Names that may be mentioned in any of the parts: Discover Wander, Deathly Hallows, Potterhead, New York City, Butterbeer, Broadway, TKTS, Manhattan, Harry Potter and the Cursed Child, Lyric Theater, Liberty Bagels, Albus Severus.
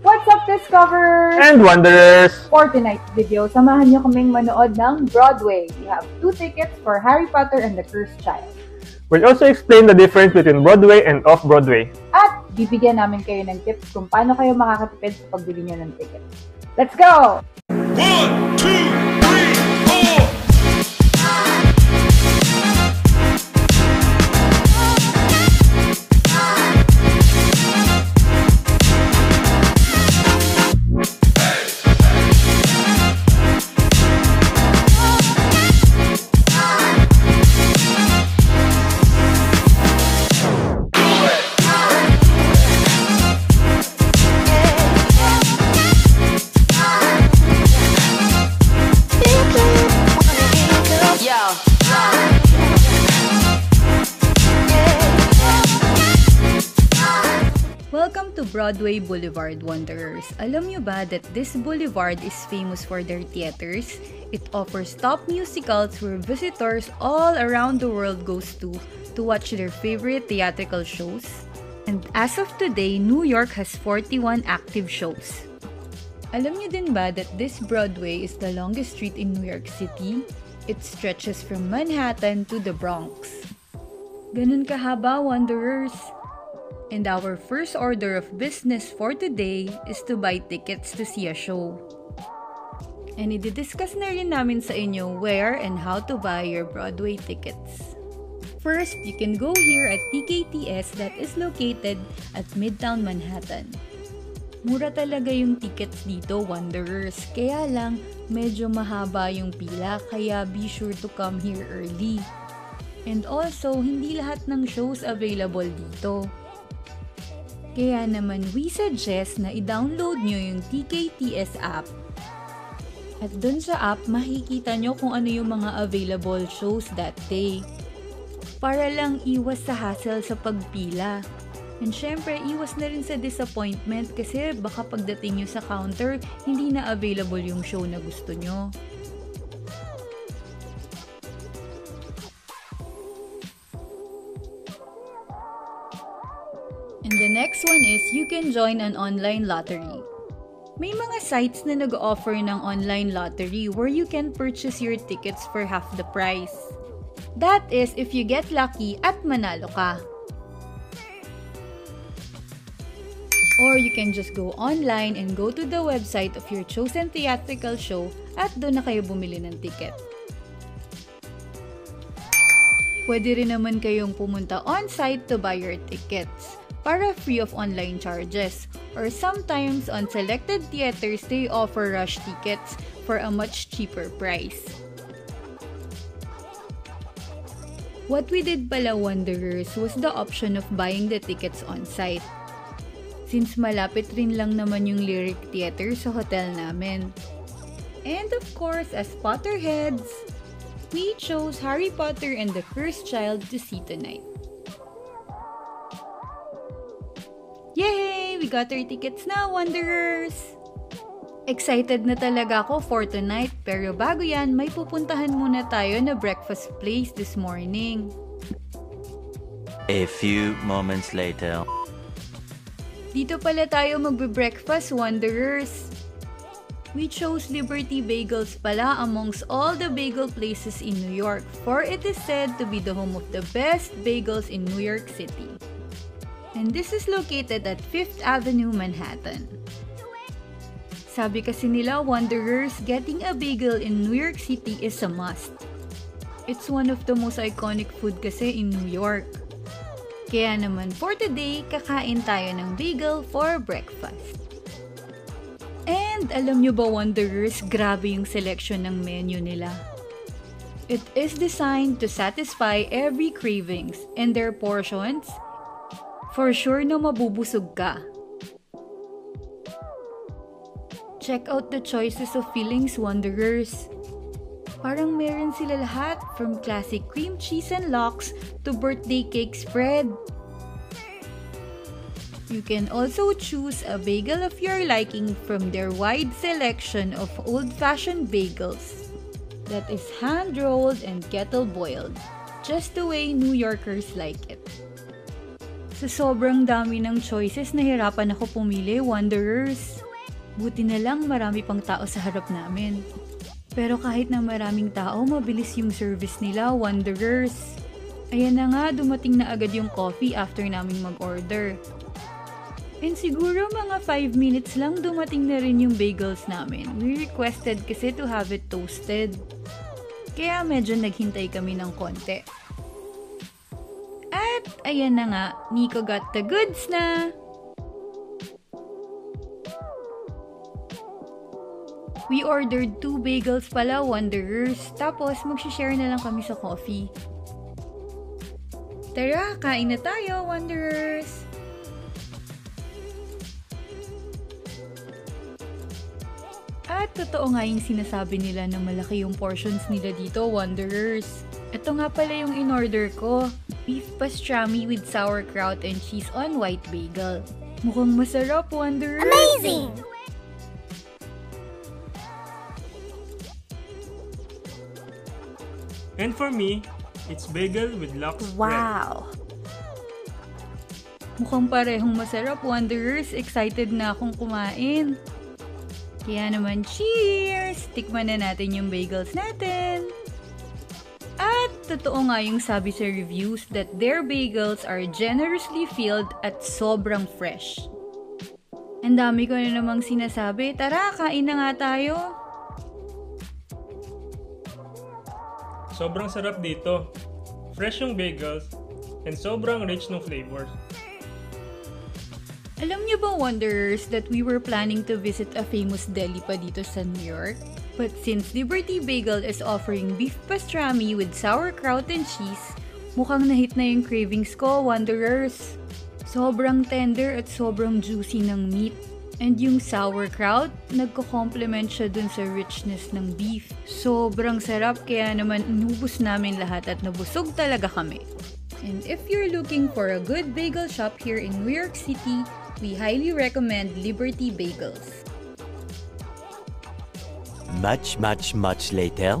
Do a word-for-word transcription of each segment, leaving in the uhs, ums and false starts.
What's up, Discoverers? And Wanderers! For tonight's video, samahan niyo kaming manood ng Broadway. We have two tickets for Harry Potter and the Cursed Child. We'll also explain the difference between Broadway and off-Broadway. At bibigyan namin kayo ng tips kung paano kayo makakatipid sa pagbili niyo ng ticket. Let's go! One, two, three, four! Broadway Boulevard, Wanderers. Alam nyo ba that this boulevard is famous for their theaters? It offers top musicals where visitors all around the world goes to to watch their favorite theatrical shows. And as of today, New York has forty-one active shows. Alam nyo din ba that this Broadway is the longest street in New York City? It stretches from Manhattan to the Bronx. Ganun kahaba, Wanderers! And our first order of business for today is to buy tickets to see a show. And i-discuss na rin namin sa inyo where and how to buy your Broadway tickets. First, you can go here at T K T S that is located at Midtown Manhattan. Mura talaga yung tickets dito, Wanderers. Kaya lang, medyo mahaba yung pila, kaya be sure to come here early. And also, hindi lahat ng shows available dito. Kaya naman, we suggest na i-download nyo yung T K T S app. At dun sa app, makikita nyo kung ano yung mga available shows that day. Para lang iwas sa hassle sa pagpila. And syempre, iwas na rin sa disappointment kasi baka pagdating nyo sa counter, hindi na available yung show na gusto nyo. And the next one is, you can join an online lottery. May mga sites na nag-offer ng online lottery where you can purchase your tickets for half the price. That is if you get lucky at manalo ka. Or you can just go online and go to the website of your chosen theatrical show at doon na kayo bumili ng ticket. Pwede rin naman kayong pumunta on-site to buy your tickets. Para free of online charges, or sometimes on selected theaters, they offer rush tickets for a much cheaper price. What we did pala, Wanderers, was the option of buying the tickets on-site. Since malapit rin lang naman yung Lyric Theater sa hotel namin. And of course, as Potterheads, we chose Harry Potter and the Cursed Child to see tonight. Yay! We got our tickets now, Wanderers! Excited na talaga ako for tonight, pero bago yan, may pupuntahan muna tayo na breakfast place this morning. A few moments later. Dito pala tayo magbe-breakfast, Wanderers! We chose Liberty Bagels pala amongst all the bagel places in New York, for it is said to be the home of the best bagels in New York City. And this is located at Fifth Avenue, Manhattan. Sabi kasi nila, Wanderers, getting a bagel in New York City is a must. It's one of the most iconic food kasi in New York. Kaya naman for today, kakain tayo ng bagel for breakfast. And alam nyo ba, Wanderers, grabe yung selection ng menu nila. It is designed to satisfy every cravings, and their portions, for sure na mabubusog ka. Check out the choices of fillings, Wanderers. Parang meron sila lahat, from classic cream cheese and lox to birthday cake spread. You can also choose a bagel of your liking from their wide selection of old-fashioned bagels that is hand-rolled and kettle-boiled, just the way New Yorkers like it. Sa sobrang dami ng choices, nahirapan ako pumili, Wanderers. Buti na lang marami pang tao sa harap namin. Pero kahit na maraming tao, mabilis yung service nila, Wanderers. Ayan na nga, dumating na agad yung coffee after namin mag-order. And siguro mga five minutes lang dumating na rin yung bagels namin. We requested kasi to have it toasted. Kaya medyo naghintay kami ng konti. At ayan na nga, Nico got the goods na! We ordered two bagels pala, Wanderers. Tapos magsishare na lang kami sa coffee. Tara, kain na tayo, Wanderers! At totoo nga yung sinasabi nila na malaki yung portions nila dito, Wanderers. Ito nga pala yung in-order ko. Beef pastrami with sauerkraut and cheese on white bagel. Mukhang masarap, Wanderers! Amazing! And for me, it's bagel with lox bread. Wow! Mukhang parehong masarap, Wanderers. Excited na akong kumain. Kaya naman, cheers! Tikman na natin yung bagels natin. At totoo nga yung sabi sa reviews that their bagels are generously filled at sobrang fresh. Ang dami ko na namang sinasabi. Tara, kain na nga tayo! Sobrang sarap dito. Fresh yung bagels and sobrang rich ng flavors. Alam niyo ba, Wanderers, that we were planning to visit a famous deli pa dito sa New York? But since Liberty Bagel is offering beef pastrami with sauerkraut and cheese, mukhang nahit na yung cravings ko, Wanderers. Sobrang tender at sobrang juicy ng meat. And yung sauerkraut, nagko-complement siya dun sa richness ng beef. Sobrang sarap, kaya naman inubos namin lahat at nabusog talaga kami. And if you're looking for a good bagel shop here in New York City, we highly recommend Liberty Bagels. Much, much, much later.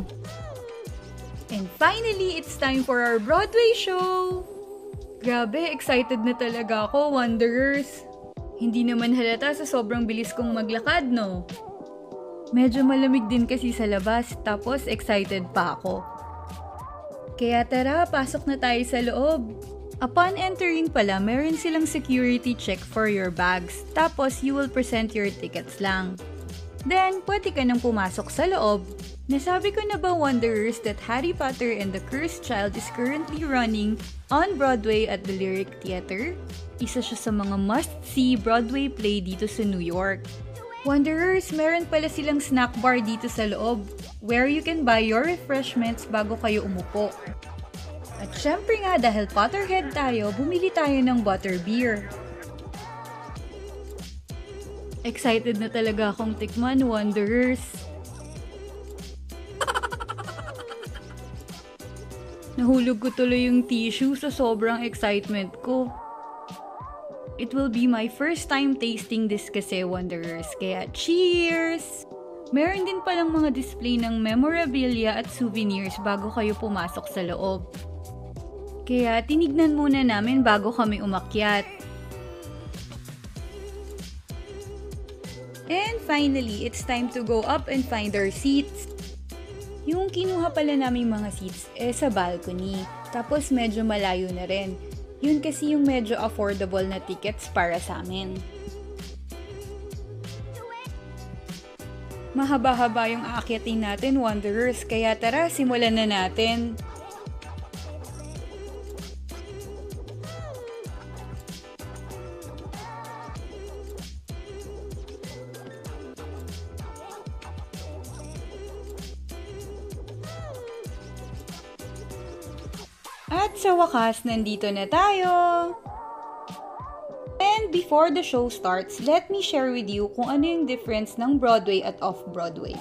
And finally, it's time for our Broadway show! Grabe, excited na talaga ako, Wanderers! Hindi naman halata sa sobrang bilis kong maglakad, no? Medyo malamig din kasi sa labas, tapos excited pa ako. Kaya tara, pasok na tayo sa loob. Upon entering pala, meron silang security check for your bags, tapos you will present your tickets lang. Then, pwede ka nang pumasok sa loob. Nasabi ko na ba, Wanderers, that Harry Potter and the Cursed Child is currently running on Broadway at the Lyric Theater? Isa siya sa mga must-see Broadway play dito sa New York. Wanderers, meron pala silang snack bar dito sa loob where you can buy your refreshments bago kayo umupo. At syempre nga, dahil Potterhead tayo, bumili tayo ng Butterbeer. Excited na talaga akong tikman, Wanderers. Nahulog ko tuloy yung tissue sa sobrang excitement ko. It will be my first time tasting this kasi, Wanderers, kaya cheers! Meron din palang mga display ng memorabilia at souvenirs bago kayo pumasok sa loob. Kaya tinignan muna namin bago kami umakyat. And finally, it's time to go up and find our seats. Yung kinuha pala naming mga seats eh sa balcony, tapos medyo malayo na rin. Yun kasi yung medyo affordable na tickets para sa amin. Mahaba-haba yung aakyatin natin, Wanderers, kaya tara, simulan na natin. At sa wakas, nandito na tayo! And before the show starts, let me share with you kung ano yung difference ng Broadway at Off-Broadway.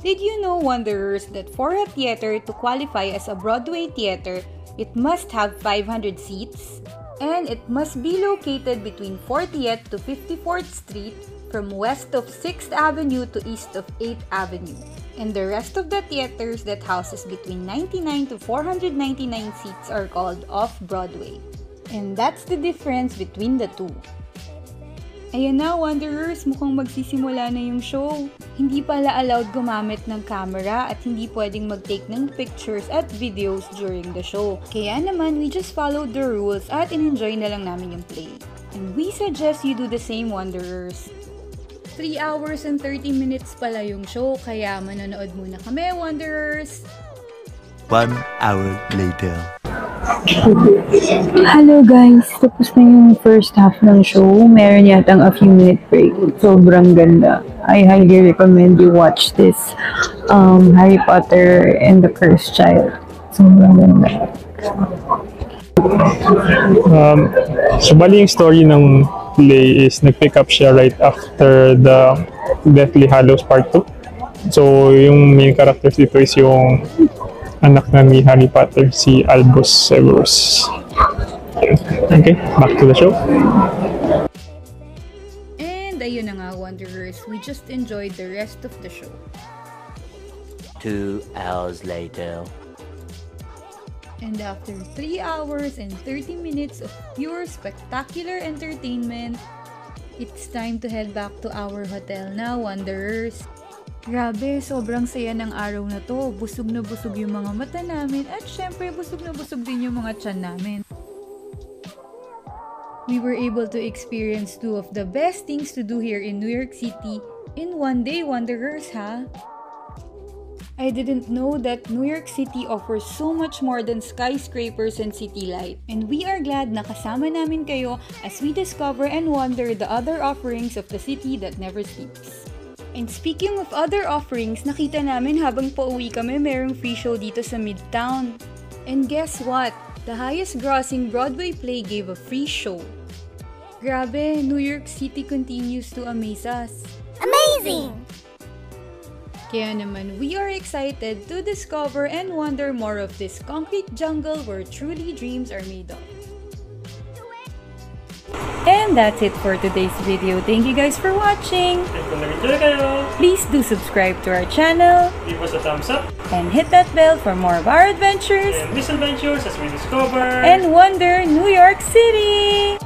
Did you know, Wanderers, that for a theater to qualify as a Broadway theater, it must have five hundred seats? And it must be located between fortieth to fifty-fourth Street from west of sixth Avenue to east of eighth Avenue. And the rest of the theaters that houses between ninety-nine to four hundred ninety-nine seats are called Off-Broadway. And that's the difference between the two. Ayan na, Wanderers, mukhang magsisimula na yung show. Hindi pala allowed gumamit ng camera at hindi pwedeng mag-take ng pictures at videos during the show. Kaya naman, we just followed the rules at in-enjoy na lang namin yung play. And we suggest you do the same, Wanderers. three hours and thirty minutes pala yung show, kaya manonood muna kami, Wanderers. One hour later. Hello guys! Tapos na yung first half ng show. Meron yatang a few minute break. Sobrang ganda. I highly recommend you watch this um, Harry Potter and the Cursed Child. Sobrang ganda. Um, so bali yung story ng play is nag-pick up siya right after the Deathly Hallows Part two. So yung main characters dito is yung anak na ni Harry Potter, si Albus Severus. Okay, back to the show. And ayun na nga, Wanderers, we just enjoyed the rest of the show. Two hours later. And after three hours and thirty minutes of pure spectacular entertainment, it's time to head back to our hotel now, Wanderers. Grabe, sobrang saya ng araw na to. Busog na busog yung mga mata namin at syempre busog na busog din yung mga tiyan namin. We were able to experience two of the best things to do here in New York City in one day, Wanderers, ha? I didn't know that New York City offers so much more than skyscrapers and city light. And we are glad na kasama namin kayo as we discover and wonder the other offerings of the city that never sleeps. And speaking of other offerings, nakita namin habang pauwi kami merong free show dito sa Midtown. And guess what? The highest grossing Broadway play gave a free show. Grabe, New York City continues to amaze us. Amazing! Kaya naman, we are excited to discover and wonder more of this concrete jungle where truly dreams are made of. And that's it for today's video. Thank you guys for watching. Please do subscribe to our channel. Give us a thumbs up. And hit that bell for more of our adventures. And misadventures as we discover. And wonder New York City.